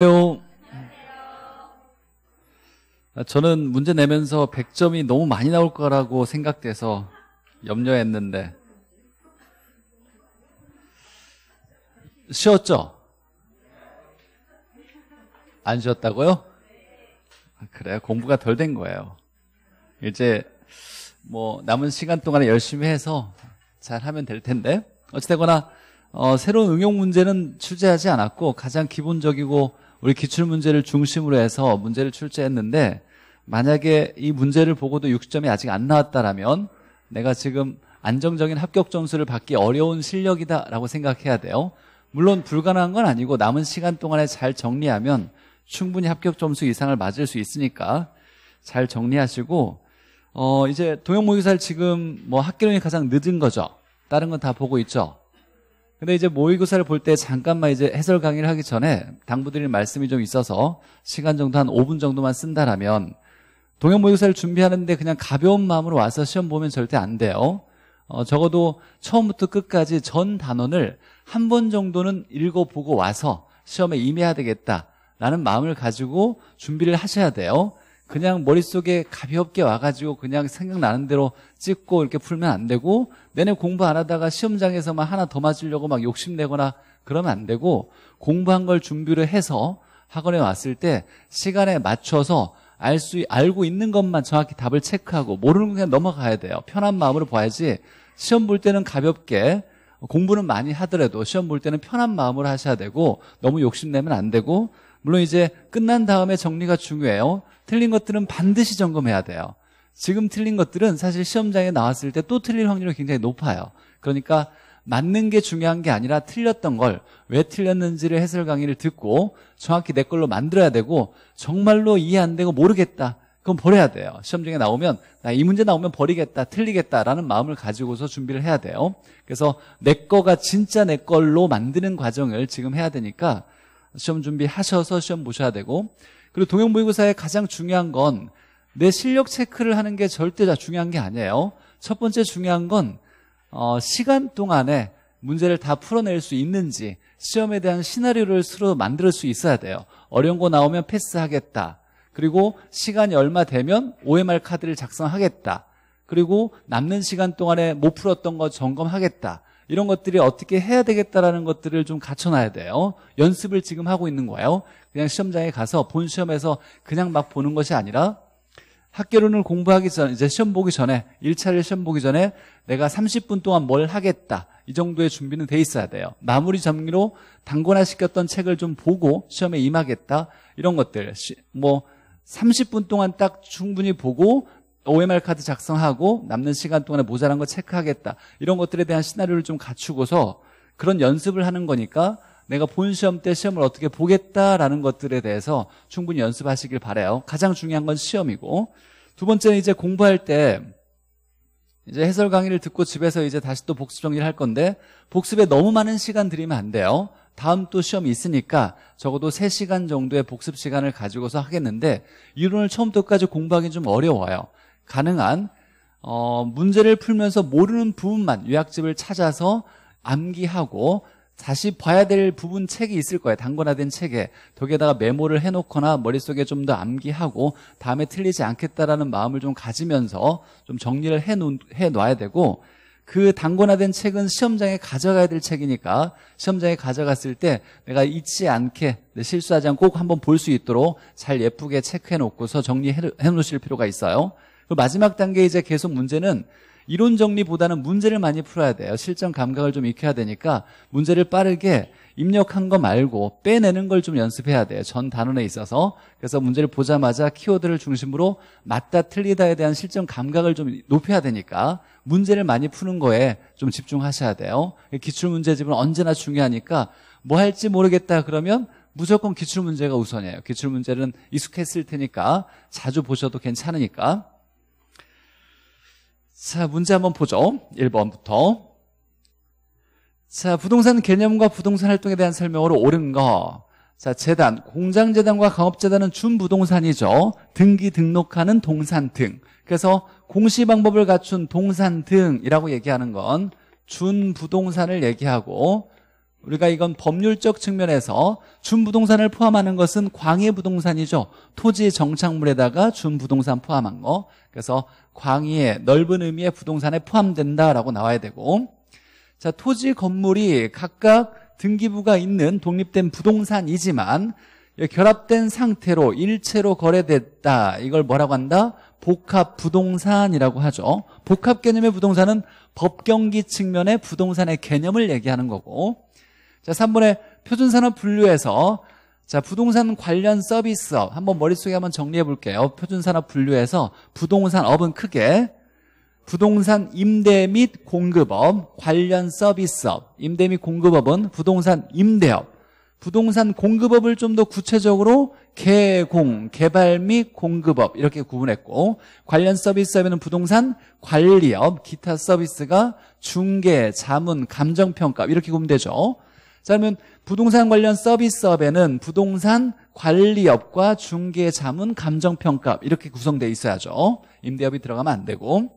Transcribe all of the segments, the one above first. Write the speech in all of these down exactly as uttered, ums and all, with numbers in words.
안녕하세요. 저는 문제 내면서 백 점이 너무 많이 나올 거라고 생각돼서 염려했는데 쉬었죠? 안 쉬었다고요? 그래요? 공부가 덜 된 거예요. 이제 뭐 남은 시간 동안에 열심히 해서 잘하면 될 텐데 어찌되거나 어, 새로운 응용 문제는 출제하지 않았고 가장 기본적이고 우리 기출문제를 중심으로 해서 문제를 출제했는데 만약에 이 문제를 보고도 육십 점이 아직 안 나왔다라면 내가 지금 안정적인 합격 점수를 받기 어려운 실력이다라고 생각해야 돼요. 물론 불가능한 건 아니고 남은 시간 동안에 잘 정리하면 충분히 합격 점수 이상을 맞을 수 있으니까 잘 정리하시고 어 이제 도형모의고사를 지금 뭐 학기론이 가장 늦은 거죠. 다른 건 다 보고 있죠. 근데 이제 모의고사를 볼 때 잠깐만 이제 해설 강의를 하기 전에 당부드릴 말씀이 좀 있어서 시간 정도 한 오 분 정도만 쓴다라면 동영 모의고사를 준비하는데 그냥 가벼운 마음으로 와서 시험 보면 절대 안 돼요. 어, 적어도 처음부터 끝까지 전 단원을 한 번 정도는 읽어보고 와서 시험에 임해야 되겠다라는 마음을 가지고 준비를 하셔야 돼요. 그냥 머릿속에 가볍게 와가지고 그냥 생각나는 대로 찍고 이렇게 풀면 안 되고 내내 공부 안 하다가 시험장에서만 하나 더 맞으려고 막 욕심내거나 그러면 안 되고 공부한 걸 준비를 해서 학원에 왔을 때 시간에 맞춰서 알 수, 알고 있는 것만 정확히 답을 체크하고 모르는 건 그냥 넘어가야 돼요. 편한 마음으로 봐야지 시험 볼 때는 가볍게 공부는 많이 하더라도 시험 볼 때는 편한 마음으로 하셔야 되고 너무 욕심내면 안 되고 물론 이제 끝난 다음에 정리가 중요해요. 틀린 것들은 반드시 점검해야 돼요. 지금 틀린 것들은 사실 시험장에 나왔을 때 또 틀릴 확률이 굉장히 높아요. 그러니까 맞는 게 중요한 게 아니라 틀렸던 걸 왜 틀렸는지를 해설 강의를 듣고 정확히 내 걸로 만들어야 되고 정말로 이해 안 되고 모르겠다. 그건 버려야 돼요. 시험장에 나오면 나 이 문제 나오면 버리겠다, 틀리겠다라는 마음을 가지고서 준비를 해야 돼요. 그래서 내 거가 진짜 내 걸로 만드는 과정을 지금 해야 되니까 시험 준비하셔서 시험 보셔야 되고 그리고 동영모의고사의 가장 중요한 건 내 실력 체크를 하는 게 절대 다 중요한 게 아니에요. 첫 번째 중요한 건 어, 시간 동안에 문제를 다 풀어낼 수 있는지 시험에 대한 시나리오를 스스로 만들 수 있어야 돼요. 어려운 거 나오면 패스하겠다. 그리고 시간이 얼마 되면 오 엠 알 카드를 작성하겠다. 그리고 남는 시간 동안에 못 풀었던 거 점검하겠다. 이런 것들이 어떻게 해야 되겠다라는 것들을 좀 갖춰놔야 돼요. 연습을 지금 하고 있는 거예요. 그냥 시험장에 가서 본 시험에서 그냥 막 보는 것이 아니라 학개론을 공부하기 전에 이제 시험 보기 전에 일 차를 시험 보기 전에 내가 삼십 분 동안 뭘 하겠다 이 정도의 준비는 돼 있어야 돼요. 마무리 정리로 단권화 시켰던 책을 좀 보고 시험에 임하겠다 이런 것들 뭐 삼십 분 동안 딱 충분히 보고 오 엠 알 카드 작성하고 남는 시간 동안에 모자란 거 체크하겠다 이런 것들에 대한 시나리오를 좀 갖추고서 그런 연습을 하는 거니까 내가 본 시험 때 시험을 어떻게 보겠다라는 것들에 대해서 충분히 연습하시길 바라요. 가장 중요한 건 시험이고 두 번째는 이제 공부할 때 이제 해설 강의를 듣고 집에서 이제 다시 또 복습 정리를 할 건데 복습에 너무 많은 시간 들이면 안 돼요. 다음 또 시험이 있으니까 적어도 세 시간 정도의 복습 시간을 가지고서 하겠는데 이론을 처음부터까지 공부하기는 좀 어려워요. 가능한 어, 문제를 풀면서 모르는 부분만 요약집을 찾아서 암기하고 다시 봐야 될 부분 책이 있을 거예요. 단권화된 책에 거기에다가 메모를 해놓거나 머릿속에 좀 더 암기하고 다음에 틀리지 않겠다라는 마음을 좀 가지면서 좀 정리를 해놓, 해놔야 되고 그 단권화된 책은 시험장에 가져가야 될 책이니까 시험장에 가져갔을 때 내가 잊지 않게 실수하지 않고 꼭 한번 볼 수 있도록 잘 예쁘게 체크해놓고서 정리해놓으실 필요가 있어요. 마지막 단계 이제 계속 문제는 이론 정리보다는 문제를 많이 풀어야 돼요. 실전 감각을 좀 익혀야 되니까 문제를 빠르게 입력한 거 말고 빼내는 걸 좀 연습해야 돼요. 전 단원에 있어서. 그래서 문제를 보자마자 키워드를 중심으로 맞다 틀리다에 대한 실전 감각을 좀 높여야 되니까 문제를 많이 푸는 거에 좀 집중하셔야 돼요. 기출문제집은 언제나 중요하니까 뭐 할지 모르겠다 그러면 무조건 기출문제가 우선이에요. 기출문제는 익숙했을 테니까 자주 보셔도 괜찮으니까. 자, 문제 한번 보죠. 일 번부터. 자, 부동산 개념과 부동산 활동에 대한 설명으로 옳은 거. 자, 재단, 공장재단과 강업재단은 준부동산이죠. 등기 등록하는 동산 등. 그래서 공시 방법을 갖춘 동산 등이라고 얘기하는 건 준부동산을 얘기하고 우리가 이건 법률적 측면에서 준부동산을 포함하는 것은 광해부동산이죠. 토지 정착물에다가 준부동산 포함한 거. 그래서 광의의 넓은 의미의 부동산에 포함된다라고 나와야 되고, 자, 토지 건물이 각각 등기부가 있는 독립된 부동산이지만 결합된 상태로 일체로 거래됐다. 이걸 뭐라고 한다? 복합부동산이라고 하죠. 복합 개념의 부동산은 법경기 측면의 부동산의 개념을 얘기하는 거고, 자, 삼 번에 표준산업 분류에서, 자, 부동산 관련 서비스업 한번 머릿속에 한번 정리해 볼게요. 표준산업 분류에서 부동산업은 크게 부동산 임대 및 공급업, 관련 서비스업, 임대 및 공급업은 부동산 임대업, 부동산 공급업을 좀 더 구체적으로 개공, 개발 및 공급업 이렇게 구분했고, 관련 서비스업에는 부동산 관리업, 기타 서비스가 중개, 자문, 감정평가 이렇게 구분되죠. 자, 그러면 부동산 관련 서비스업에는 부동산 관리업과 중개, 자문, 감정평가 이렇게 구성되어 있어야죠. 임대업이 들어가면 안 되고,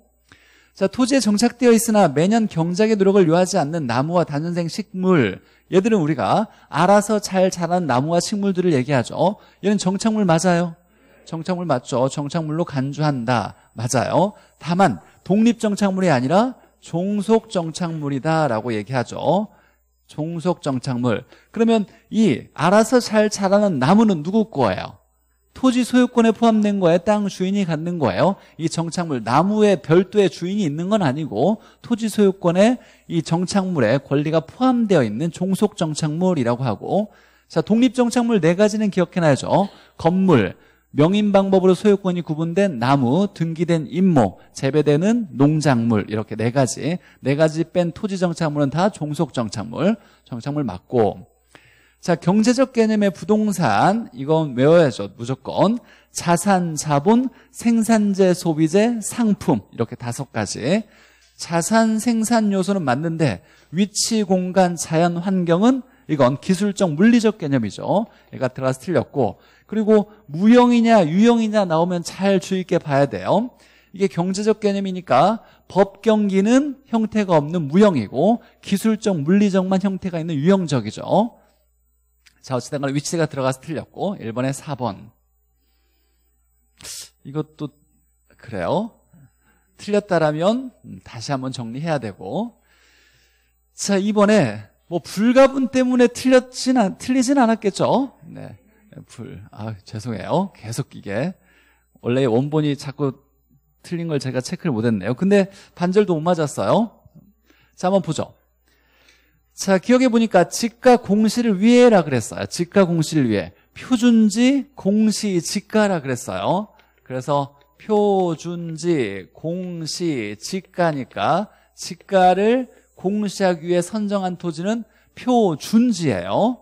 자, 토지에 정착되어 있으나 매년 경작의 노력을 요하지 않는 나무와 단년생 식물, 얘들은 우리가 알아서 잘 자란 나무와 식물들을 얘기하죠. 얘는 정착물 맞아요. 정착물 맞죠. 정착물로 간주한다. 맞아요. 다만 독립정착물이 아니라 종속정착물이다라고 얘기하죠. 종속정착물. 그러면 이 알아서 잘 자라는 나무는 누구 거예요? 토지 소유권에 포함된 거예요? 땅 주인이 갖는 거예요? 이 정착물, 나무에 별도의 주인이 있는 건 아니고 토지 소유권에 이 정착물의 권리가 포함되어 있는 종속정착물이라고 하고, 자, 독립정착물 네 가지는 기억해놔야죠. 건물, 명인방법으로 소유권이 구분된 나무, 등기된 임목, 재배되는 농작물, 이렇게 네 가지. 네 가지 뺀 토지정착물은 다 종속정착물, 정착물 맞고, 자, 경제적 개념의 부동산, 이건 외워야죠, 무조건. 자산, 자본, 생산재, 소비재, 상품, 이렇게 다섯 가지. 자산, 생산 요소는 맞는데 위치, 공간, 자연, 환경은 이건 기술적, 물리적 개념이죠. 얘가 들어가서 틀렸고, 그리고 무형이냐 유형이냐 나오면 잘 주의 있게 봐야 돼요. 이게 경제적 개념이니까 법경기는 형태가 없는 무형이고 기술적, 물리적만 형태가 있는 유형적이죠. 자, 어쨌든 간에 위치가 들어가서 틀렸고, 일 번에 사 번. 이것도 그래요. 틀렸다라면 다시 한번 정리해야 되고, 자, 이번에 뭐 불가분 때문에 틀렸진 않, 틀리진 않았겠죠. 네, 불. 아, 죄송해요. 계속 이게 원래 원본이 자꾸 틀린 걸 제가 체크를 못했네요. 근데 반절도 못 맞았어요. 자, 한번 보죠. 자, 기억해 보니까 지가 공시를 위해라 그랬어요. 지가 공시를 위해. 표준지 공시 지가라 그랬어요. 그래서 표준지 공시 지가니까 지가를 공시하기 위해 선정한 토지는 표준지예요.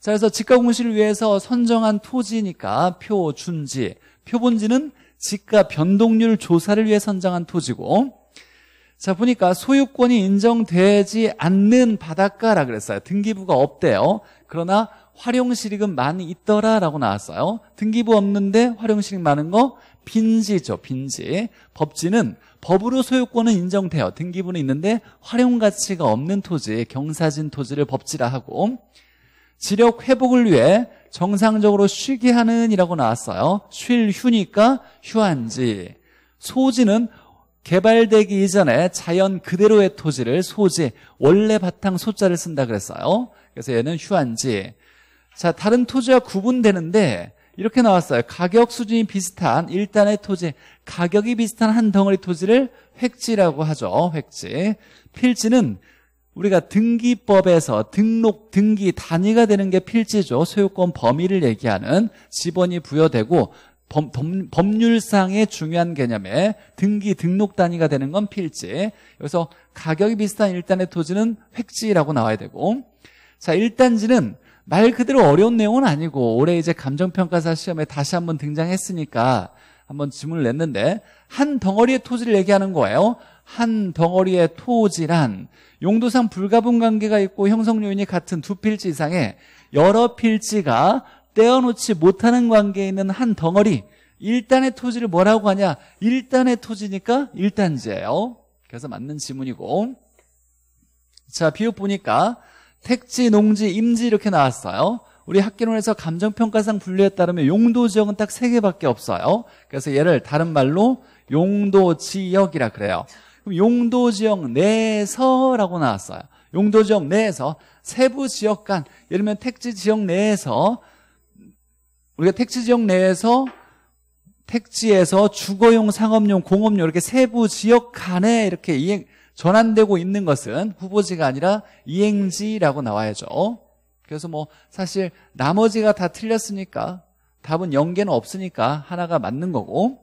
자, 그래서 지가 공시를 위해서 선정한 토지니까 표준지. 표본지는 지가 변동률 조사를 위해 선정한 토지고, 자, 보니까 소유권이 인정되지 않는 바닷가라 그랬어요. 등기부가 없대요. 그러나 활용실익은 많이 있더라라고 나왔어요. 등기부 없는데 활용실익 많은 거 빈지죠. 빈지. 법지는 법으로 소유권은 인정돼요. 등기부는 있는데 활용가치가 없는 토지, 경사진 토지를 법지라 하고, 지력 회복을 위해 정상적으로 쉬게 하는 이라고 나왔어요. 쉴 휴니까 휴한지. 소지는 개발되기 이전에 자연 그대로의 토지를 소지, 원래 바탕 소자를 쓴다 그랬어요. 그래서 얘는 휴한지. 자, 다른 토지와 구분되는데 이렇게 나왔어요. 가격 수준이 비슷한 일단의 토지, 가격이 비슷한 한 덩어리 토지를 획지라고 하죠. 획지. 필지는 우리가 등기법에서 등록, 등기 단위가 되는 게 필지죠. 소유권 범위를 얘기하는 지번이 부여되고 법률상의 중요한 개념에 등기 등록 단위가 되는 건 필지. 여기서 가격이 비슷한 일단의 토지는 획지라고 나와야 되고, 자, 일단지는 말 그대로 어려운 내용은 아니고 올해 이제 감정평가사 시험에 다시 한번 등장했으니까 한번 질문을 냈는데, 한 덩어리의 토지를 얘기하는 거예요. 한 덩어리의 토지란 용도상 불가분 관계가 있고 형성 요인이 같은 두 필지 이상의 여러 필지가 떼어놓지 못하는 관계에 있는 한 덩어리, 일단의 토지를 뭐라고 하냐? 일단의 토지니까 일단지예요. 그래서 맞는 지문이고, 자, 비읍 보니까 택지, 농지, 임지 이렇게 나왔어요. 우리 학계론에서 감정평가상 분류에 따르면 용도지역은 딱 세 개밖에 없어요. 그래서 얘를 다른 말로 용도지역이라 그래요. 그럼 용도지역 내에서라고 나왔어요. 용도지역 내에서, 세부지역 간, 예를 들면 택지지역 내에서, 우리가 택지지역 내에서, 택지에서 주거용, 상업용, 공업용 이렇게 세부지역 간에 이렇게 이행, 전환되고 있는 것은 후보지가 아니라 이행지라고 나와야죠. 그래서 뭐 사실 나머지가 다 틀렸으니까 답은 연계는 없으니까 하나가 맞는 거고,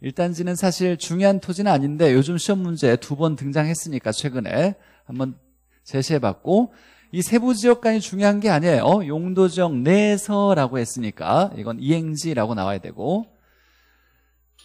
일단지는 사실 중요한 토지는 아닌데 요즘 시험 문제에 두 번 등장했으니까 최근에 한번 제시해봤고, 이 세부지역 간이 중요한 게 아니에요. 용도지역 내에서라고 했으니까 이건 이행지라고 나와야 되고,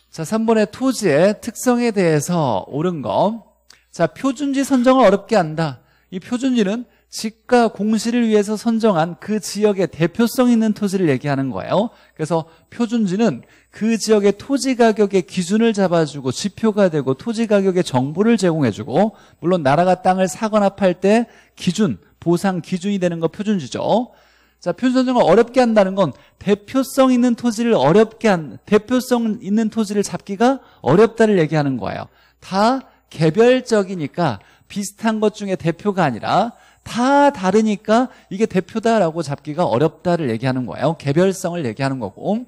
자 삼 번의 토지의 특성에 대해서 옳은 거. 자, 표준지 선정을 어렵게 한다. 이 표준지는 지가 공시를 위해서 선정한 그 지역의 대표성 있는 토지를 얘기하는 거예요. 그래서 표준지는 그 지역의 토지 가격의 기준을 잡아주고 지표가 되고 토지 가격의 정보를 제공해주고, 물론 나라가 땅을 사거나 팔 때 기준, 보상 기준이 되는 거 표준지죠. 자, 표준 선정을 어렵게 한다는 건 대표성 있는 토지를 어렵게 한, 대표성 있는 토지를 잡기가 어렵다를 얘기하는 거예요. 다 개별적이니까 비슷한 것 중에 대표가 아니라 다 다르니까 이게 대표다라고 잡기가 어렵다를 얘기하는 거예요. 개별성을 얘기하는 거고.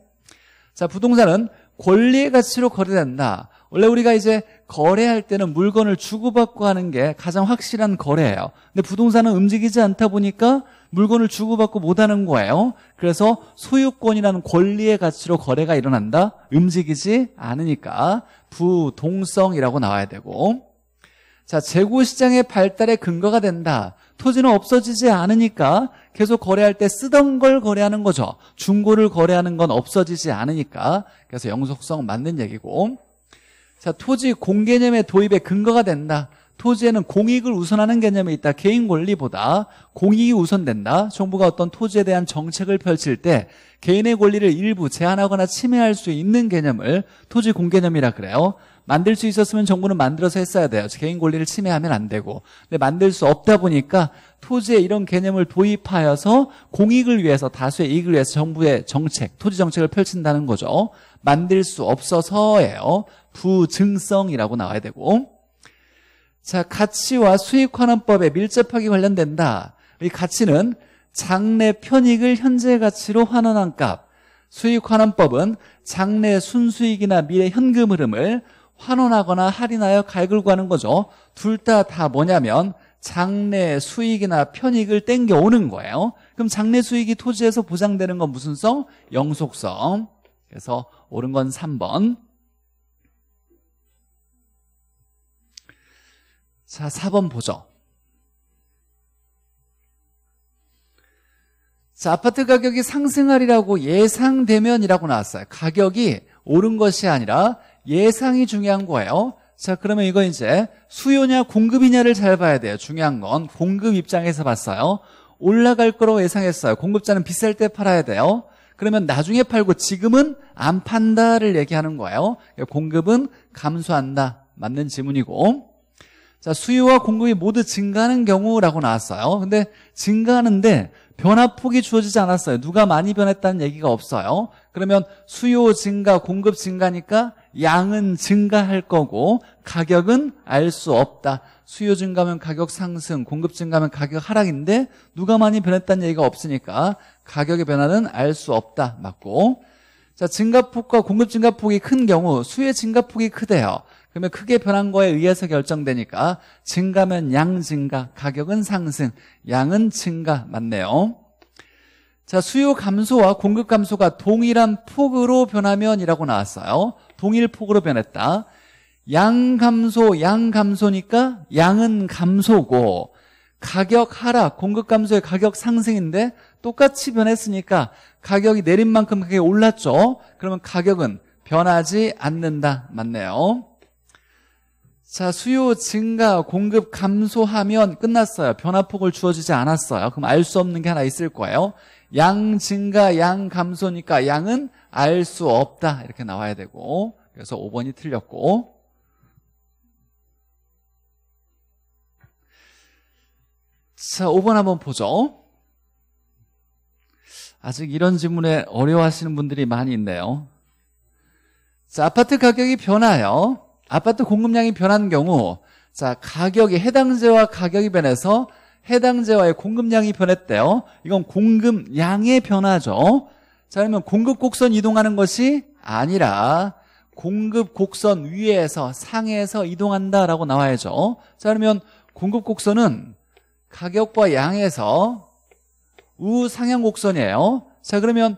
자, 부동산은 권리의 가치로 거래된다. 원래 우리가 이제 거래할 때는 물건을 주고받고 하는 게 가장 확실한 거래예요. 근데 부동산은 움직이지 않다 보니까 물건을 주고받고 못하는 거예요. 그래서 소유권이라는 권리의 가치로 거래가 일어난다. 움직이지 않으니까 부동성이라고 나와야 되고, 자 재고시장의 발달의 근거가 된다. 토지는 없어지지 않으니까 계속 거래할 때 쓰던 걸 거래하는 거죠. 중고를 거래하는 건 없어지지 않으니까. 그래서 영속성 맞는 얘기고, 자 토지 공개념의 도입의 근거가 된다. 토지에는 공익을 우선하는 개념이 있다. 개인 권리보다 공익이 우선된다. 정부가 어떤 토지에 대한 정책을 펼칠 때 개인의 권리를 일부 제한하거나 침해할 수 있는 개념을 토지 공개념이라 그래요. 만들 수 있었으면 정부는 만들어서 했어야 돼요. 개인 권리를 침해하면 안 되고. 근데 만들 수 없다 보니까 토지에 이런 개념을 도입하여서 공익을 위해서, 다수의 이익을 위해서 정부의 정책, 토지 정책을 펼친다는 거죠. 만들 수 없어서예요. 부증성이라고 나와야 되고, 자 가치와 수익환원법에 밀접하게 관련된다. 이 가치는 장래 편익을 현재 가치로 환원한 값, 수익환원법은 장래 순수익이나 미래 현금 흐름을 환원하거나 할인하여 갈구고 하는 거죠. 둘 다 다 뭐냐면 장래 수익이나 편익을 땡겨오는 거예요. 그럼 장래 수익이 토지에서 보장되는 건 무슨 성? 영속성. 그래서 옳은 건 삼 번. 자, 사 번 보죠. 자, 아파트 가격이 상승하리라고 예상되면이라고 나왔어요. 가격이 오른 것이 아니라 예상이 중요한 거예요. 자, 그러면 이거 이제 수요냐 공급이냐를 잘 봐야 돼요. 중요한 건 공급 입장에서 봤어요. 올라갈 거라고 예상했어요. 공급자는 비쌀 때 팔아야 돼요. 그러면 나중에 팔고 지금은 안 판다를 얘기하는 거예요. 공급은 감소한다. 맞는 지문이고. 자, 수요와 공급이 모두 증가하는 경우라고 나왔어요. 근데 증가하는데 변화폭이 주어지지 않았어요. 누가 많이 변했다는 얘기가 없어요. 그러면 수요 증가, 공급 증가니까 양은 증가할 거고 가격은 알 수 없다. 수요 증가면 가격 상승, 공급 증가면 가격 하락인데 누가 많이 변했다는 얘기가 없으니까 가격의 변화는 알 수 없다. 맞고. 자, 증가폭과 공급 증가폭이 큰 경우 수요의 증가폭이 크대요. 그러면 크게 변한 거에 의해서 결정되니까 증가면 양 증가, 가격은 상승, 양은 증가 맞네요. 자, 수요 감소와 공급 감소가 동일한 폭으로 변하면이라고 나왔어요. 동일 폭으로 변했다. 양 감소, 양 감소니까 양은 감소고, 가격 하락, 공급 감소의 가격 상승인데 똑같이 변했으니까 가격이 내린 만큼 그게 올랐죠. 그러면 가격은 변하지 않는다 맞네요. 자, 수요 증가, 공급 감소하면 끝났어요. 변화폭을 주어지지 않았어요. 그럼 알 수 없는 게 하나 있을 거예요. 양 증가, 양 감소니까 양은 알 수 없다. 이렇게 나와야 되고. 그래서 오 번이 틀렸고. 자, 오 번 한번 보죠. 아직 이런 질문에 어려워하시는 분들이 많이 있네요. 자, 아파트 가격이 변하여 아파트 공급량이 변한 경우, 자, 가격이 해당재와 가격이 변해서 해당재와의 공급량이 변했대요. 이건 공급량의 변화죠. 자, 그러면 공급 곡선 이동하는 것이 아니라 공급 곡선 위에서 상에서 이동한다라고 나와야죠. 자, 그러면 공급 곡선은 가격과 양에서 우상향 곡선이에요. 자, 그러면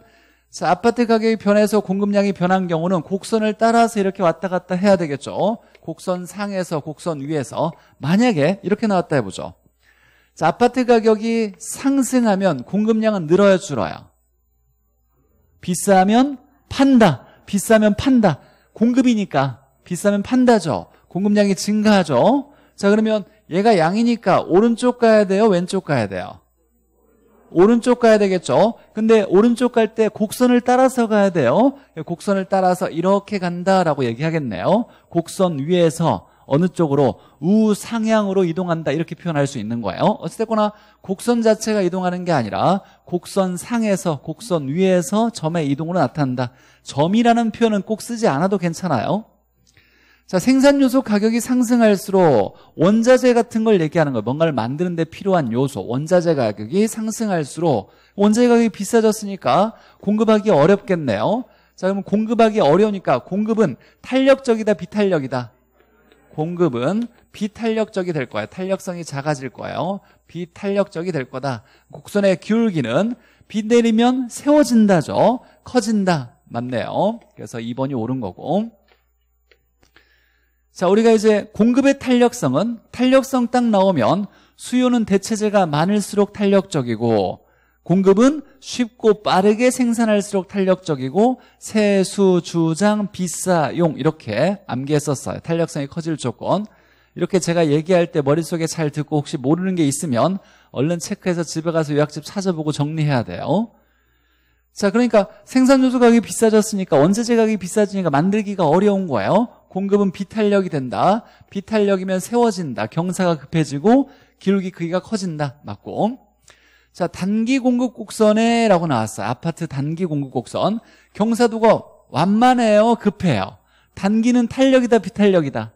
자, 아파트 가격이 변해서 공급량이 변한 경우는 곡선을 따라서 이렇게 왔다 갔다 해야 되겠죠. 곡선 상에서 곡선 위에서. 만약에 이렇게 나왔다 해보죠. 자, 아파트 가격이 상승하면 공급량은 늘어요, 줄어요? 비싸면 판다. 비싸면 판다. 공급이니까 비싸면 판다죠. 공급량이 증가하죠. 자, 그러면 얘가 양이니까 오른쪽 가야 돼요, 왼쪽 가야 돼요? 오른쪽 가야 되겠죠. 근데 오른쪽 갈 때 곡선을 따라서 가야 돼요. 곡선을 따라서 이렇게 간다라고 얘기하겠네요. 곡선 위에서 어느 쪽으로, 우상향으로 이동한다, 이렇게 표현할 수 있는 거예요. 어찌됐거나 곡선 자체가 이동하는 게 아니라 곡선 상에서 곡선 위에서 점의 이동으로 나타난다. 점이라는 표현은 꼭 쓰지 않아도 괜찮아요. 자, 생산요소 가격이 상승할수록 원자재 같은 걸 얘기하는 거예요. 뭔가를 만드는 데 필요한 요소, 원자재 가격이 상승할수록 원자재 가격이 비싸졌으니까 공급하기 어렵겠네요. 자, 그럼 공급하기 어려우니까 공급은 탄력적이다, 비탄력이다? 공급은 비탄력적이 될 거예요. 탄력성이 작아질 거예요. 비탄력적이 될 거다. 곡선의 기울기는 비 내리면 세워진다죠. 커진다. 맞네요. 그래서 이 번이 옳은 거고. 자, 우리가 이제 공급의 탄력성은 탄력성 딱 나오면 수요는 대체재가 많을수록 탄력적이고 공급은 쉽고 빠르게 생산할수록 탄력적이고 세수, 주장, 비싸, 용 이렇게 암기했었어요. 탄력성이 커질 조건. 이렇게 제가 얘기할 때 머릿속에 잘 듣고 혹시 모르는 게 있으면 얼른 체크해서 집에 가서 요약집 찾아보고 정리해야 돼요. 자, 그러니까 생산요소 가격이 비싸졌으니까 원자재 가격이 비싸지니까 만들기가 어려운 거예요. 공급은 비탄력이 된다. 비탄력이면 세워진다. 경사가 급해지고 기울기 크기가 커진다. 맞고. 자, 단기 공급 곡선에 라고 나왔어요. 아파트 단기 공급 곡선. 경사도가 완만해요, 급해요? 단기는 탄력이다, 비탄력이다?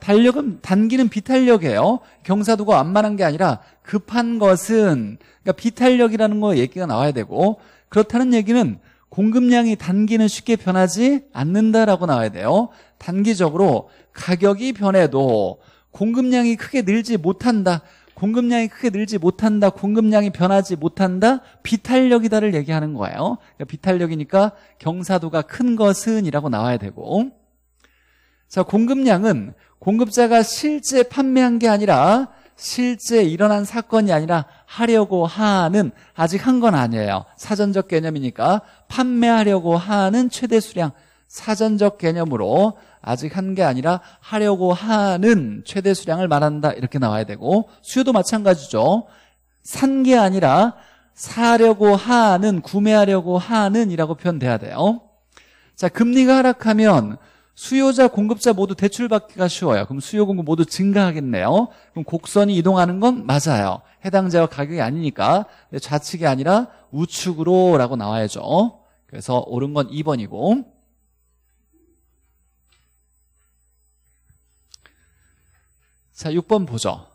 탄력은, 단기는 비탄력이에요. 경사도가 완만한 게 아니라 급한 것은, 그러니까 비탄력이라는 거 얘기가 나와야 되고, 그렇다는 얘기는 공급량이 단기는 쉽게 변하지 않는다라고 나와야 돼요. 단기적으로 가격이 변해도 공급량이 크게 늘지 못한다. 공급량이 크게 늘지 못한다. 공급량이 변하지 못한다. 비탄력이다를 얘기하는 거예요. 그러니까 비탄력이니까 경사도가 큰 것은 이라고 나와야 되고. 자, 공급량은 공급자가 실제 판매한 게 아니라 실제 일어난 사건이 아니라 하려고 하는, 아직 한 건 아니에요. 사전적 개념이니까 판매하려고 하는 최대 수량. 사전적 개념으로 아직 한 게 아니라 하려고 하는 최대 수량을 말한다, 이렇게 나와야 되고. 수요도 마찬가지죠. 산 게 아니라 사려고 하는, 구매하려고 하는 이라고 표현돼야 돼요. 자, 금리가 하락하면 수요자, 공급자 모두 대출받기가 쉬워요. 그럼 수요, 공급 모두 증가하겠네요. 그럼 곡선이 이동하는 건 맞아요. 해당재와 가격이 아니니까. 근데 좌측이 아니라 우측으로 라고 나와야죠. 그래서 옳은 건 이 번이고. 자, 육 번 보죠.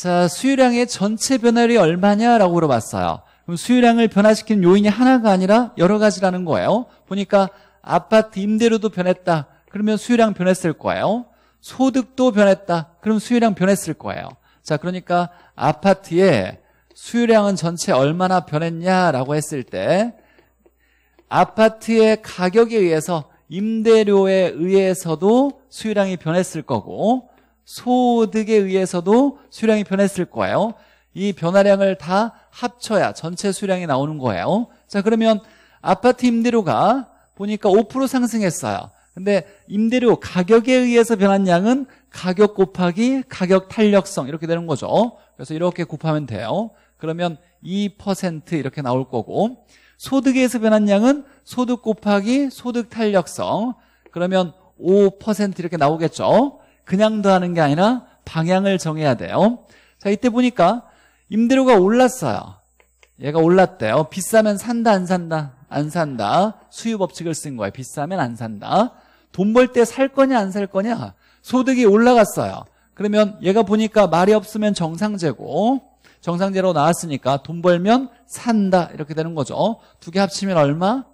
자, 수요량의 전체 변화율이 얼마냐라고 물어봤어요. 그럼 수요량을 변화시키는 요인이 하나가 아니라 여러 가지라는 거예요. 보니까 아파트 임대료도 변했다. 그러면 수요량 변했을 거예요. 소득도 변했다. 그럼 수요량 변했을 거예요. 자, 그러니까 아파트의 수요량은 전체 얼마나 변했냐라고 했을 때 아파트의 가격에 의해서, 임대료에 의해서도 수요량이 변했을 거고 소득에 의해서도 수요량이 변했을 거예요. 이 변화량을 다 합쳐야 전체 수량이 나오는 거예요. 자, 그러면 아파트 임대료가 보니까 오 퍼센트 상승했어요. 근데 임대료 가격에 의해서 변한 양은 가격 곱하기 가격 탄력성 이렇게 되는 거죠. 그래서 이렇게 곱하면 돼요. 그러면 이 퍼센트 이렇게 나올 거고, 소득에 의해서 변한 양은 소득 곱하기 소득 탄력성, 그러면 오 퍼센트 이렇게 나오겠죠. 그냥 더하는 게 아니라 방향을 정해야 돼요. 자, 이때 보니까 임대료가 올랐어요. 얘가 올랐대요. 비싸면 산다 안 산다? 안 산다. 수요 법칙을 쓴 거예요. 비싸면 안 산다. 돈 벌 때 살 거냐 안 살 거냐? 소득이 올라갔어요. 그러면 얘가 보니까 말이 없으면 정상제고, 정상제로 나왔으니까 돈 벌면 산다 이렇게 되는 거죠. 두 개 합치면 얼마?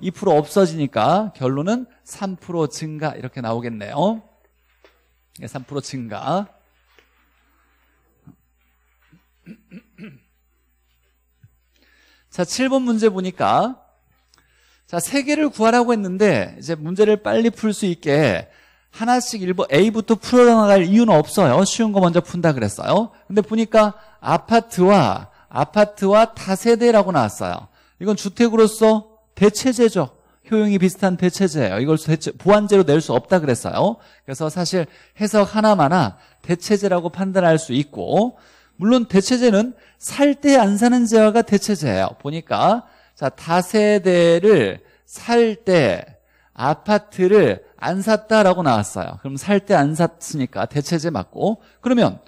이 퍼센트 없어지니까 결론은 삼 퍼센트 증가 이렇게 나오겠네요. 삼 퍼센트 증가. 자, 칠 번 문제 보니까, 자, 세 개를 구하라고 했는데 이제 문제를 빨리 풀 수 있게 하나씩 일부 A부터 풀어나갈 이유는 없어요. 쉬운 거 먼저 푼다 그랬어요. 근데 보니까 아파트와 아파트와 다세대라고 나왔어요. 이건 주택으로서 대체제죠. 효용이 비슷한 대체제예요. 이걸 대체, 보완제로 낼 수 없다 그랬어요. 그래서 사실 해석 하나마나 대체제라고 판단할 수 있고, 물론 대체제는 살 때 안 사는 재화가 대체제예요. 보니까 자, 다세대를 살 때 아파트를 안 샀다라고 나왔어요. 그럼 살 때 안 샀으니까 대체제 맞고, 그러면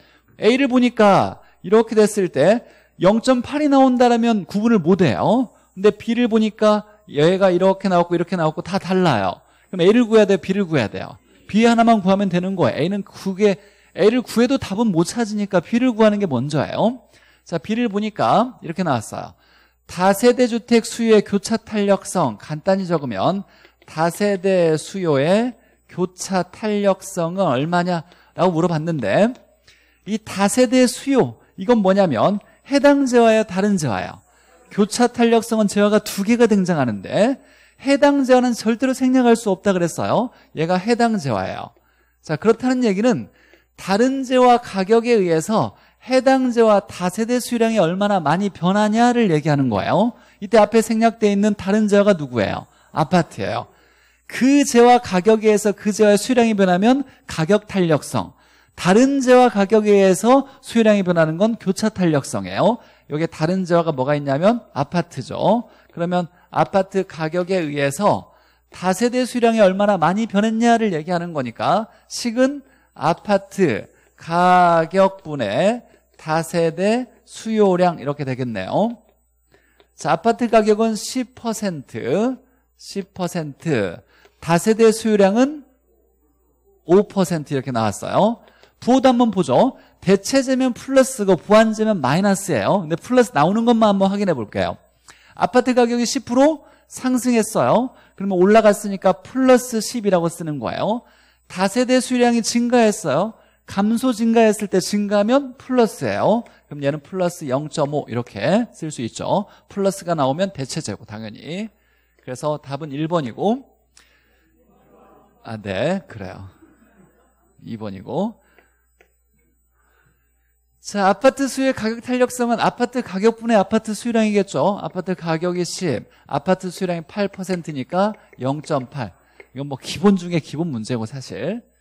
A를 보니까 이렇게 됐을 때 영 점 팔이 나온다라면 구분을 못해요. 근데 B를 보니까 얘가 이렇게 나왔고 이렇게 나왔고 다 달라요. 그럼 A를 구해야 돼요? B를 구해야 돼요? B 하나만 구하면 되는 거예요. A는 그게 A를 구해도 답은 못 찾으니까 B를 구하는 게 먼저예요. 자, B를 보니까 이렇게 나왔어요. 다세대 주택 수요의 교차 탄력성, 간단히 적으면 다세대 수요의 교차 탄력성은 얼마냐라고 물어봤는데, 이 다세대 수요 이건 뭐냐면 해당 재화예요, 다른 재화예요? 교차 탄력성은 재화가 두 개가 등장하는데 해당 재화는 절대로 생략할 수 없다 그랬어요. 얘가 해당 재화예요. 자, 그렇다는 얘기는 다른 재화 가격에 의해서 해당 재화 다세대 수요량이 얼마나 많이 변하냐를 얘기하는 거예요. 이때 앞에 생략되어 있는 다른 재화가 누구예요? 아파트예요. 그 재화 가격에 의해서 그 재화의 수요량이 변하면 가격 탄력성, 다른 재화 가격에 의해서 수요량이 변하는 건 교차 탄력성이에요. 여기에 다른 재화가 뭐가 있냐면 아파트죠. 그러면 아파트 가격에 의해서 다세대 수량이 얼마나 많이 변했냐를 얘기하는 거니까 식은 아파트 가격분의 다세대 수요량 이렇게 되겠네요. 자, 아파트 가격은 십 퍼센트, 십 퍼센트, 다세대 수요량은 오 퍼센트 이렇게 나왔어요. 부호도 한번 보죠. 대체제면 플러스고 보완제면 마이너스예요. 근데 플러스 나오는 것만 한번 확인해 볼게요. 아파트 가격이 십 퍼센트 상승했어요. 그러면 올라갔으니까 플러스 십이라고 쓰는 거예요. 다세대 수요량이 증가했어요. 감소 증가했을 때 증가하면 플러스예요. 그럼 얘는 플러스 영 점 오 이렇게 쓸 수 있죠. 플러스가 나오면 대체제고 당연히. 그래서 답은 일 번이고 아, 네, 그래요. 이 번이고 자, 아파트 수요의 가격 탄력성은 아파트 가격분의 아파트 수요량이겠죠. 아파트 가격이 십, 아파트 수요량이 팔 퍼센트니까 영 점 팔. 이건 뭐 기본 중에 기본 문제고 사실.